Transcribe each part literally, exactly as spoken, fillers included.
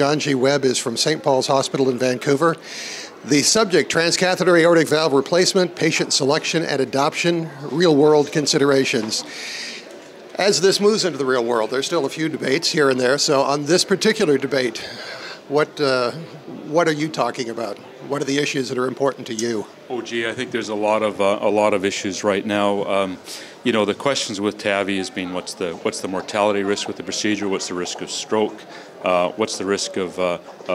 John G. Webb is from Saint Paul's Hospital in Vancouver. The subject, transcatheter aortic valve replacement, patient selection and adoption, real-world considerations. As this moves into the real world, there's still a few debates here and there. So on this particular debate, what, uh, what are you talking about? What are the issues that are important to you? Oh, gee, I think there's a lot of, uh, a lot of issues right now. Um, you know, the questions with TAVI has been what's the, what's the mortality risk with the procedure? What's the risk of stroke? Uh, what's the risk of uh, uh, uh,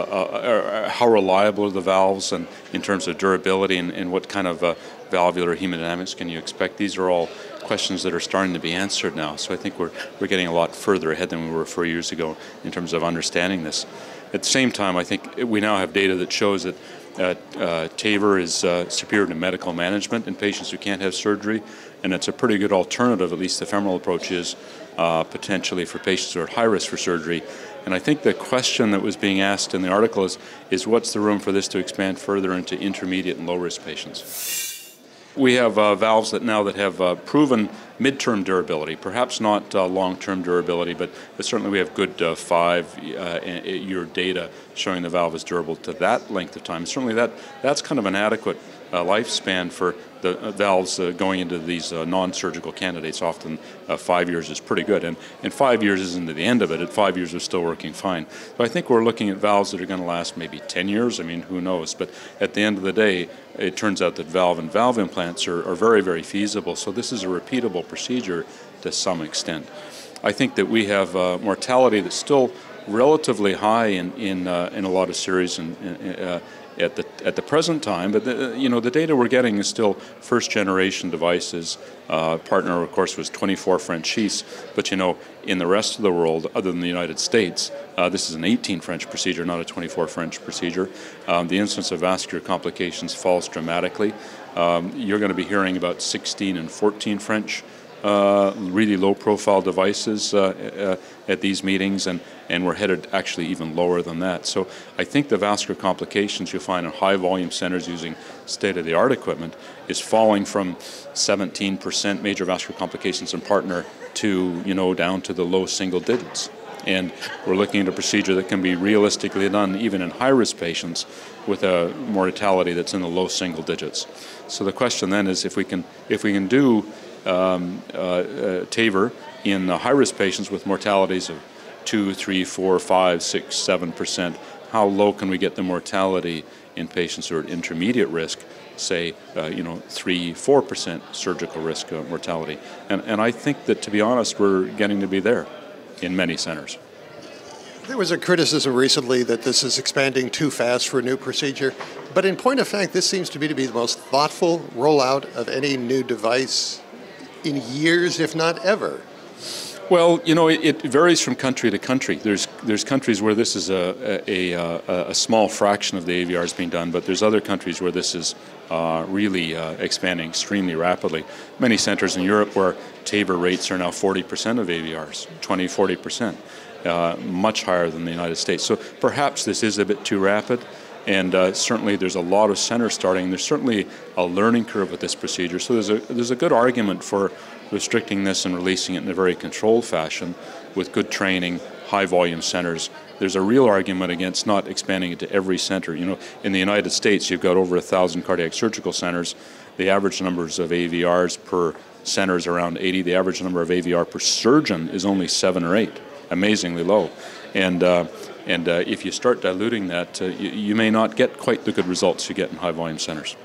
uh, how reliable are the valves, and in terms of durability, and, and what kind of uh, valvular hemodynamics can you expect? These are all questions that are starting to be answered now. So I think we're, we're getting a lot further ahead than we were four years ago in terms of understanding this. At the same time, I think we now have data that shows that uh, uh, TAVR is uh, superior to medical management in patients who can't have surgery, and it's a pretty good alternative, at least the femoral approach is, uh, potentially for patients who are at high risk for surgery. And I think the question that was being asked in the article is, is what's the room for this to expand further into intermediate and low-risk patients? We have uh, valves that now that have uh, proven mid-term durability, perhaps not uh, long-term durability, but certainly we have good uh, five-year uh, data showing the valve is durable to that length of time. Certainly that, that's kind of an adequate uh, lifespan for the uh, valves uh, going into these uh, non-surgical candidates. Often uh, five years is pretty good, and, and five years isn't the end of it. At five years, we're still working fine. So I think we're looking at valves that are going to last maybe ten years. I mean, who knows? But at the end of the day, it turns out that valve and valve implants are, are very, very feasible. So this is a repeatable procedure to some extent. I think that we have uh, mortality that's still relatively high in in, uh, in a lot of series and uh, at the at the present time, but the, you know the data we're getting is still first generation devices. Uh, partner, of course, was twenty-four French sheaths, but you know in the rest of the world, other than the United States, uh, this is an eighteen French procedure, not a twenty-four French procedure. Um, the incidence of vascular complications falls dramatically. Um, you're going to be hearing about sixteen and fourteen French. Uh, really low-profile devices uh, uh, at these meetings, and, and we're headed actually even lower than that. So I think the vascular complications you find in high-volume centers using state-of-the-art equipment is falling from seventeen percent major vascular complications in partner to, you know, down to the low single digits. And we're looking at a procedure that can be realistically done even in high-risk patients with a mortality that's in the low single digits. So the question then is if we can, if we can do um, uh, uh, TAVR in uh, high-risk patients with mortalities of two, three, four, five, six, seven percent, how low can we get the mortality in patients who are at intermediate risk, say, uh, you know, three, four percent surgical risk of mortality? And, and I think that, to be honest, we're getting to be there in many centers. There was a criticism recently that this is expanding too fast for a new procedure, but in point of fact, this seems to me to be the most thoughtful rollout of any new device in years, if not ever. Well, you know, it, it varies from country to country. There's there's countries where this is a a, a, a small fraction of the A V Rs being done, but there's other countries where this is uh, really uh, expanding extremely rapidly. Many centers in Europe where TAVR rates are now forty percent of A V Rs, twenty, forty percent, uh, much higher than the United States. So perhaps this is a bit too rapid. And uh, certainly there's a lot of centers starting. There's certainly a learning curve with this procedure. So there's a, there's a good argument for restricting this and releasing it in a very controlled fashion with good training, high volume centers. There's a real argument against not expanding it to every center. You know, in the United States, you've got over a thousand cardiac surgical centers. The average numbers of A V Rs per center is around eighty. The average number of A V R per surgeon is only seven or eight, amazingly low. And uh, And uh, if you start diluting that, uh, you, you may not get quite the good results you get in high-volume centers.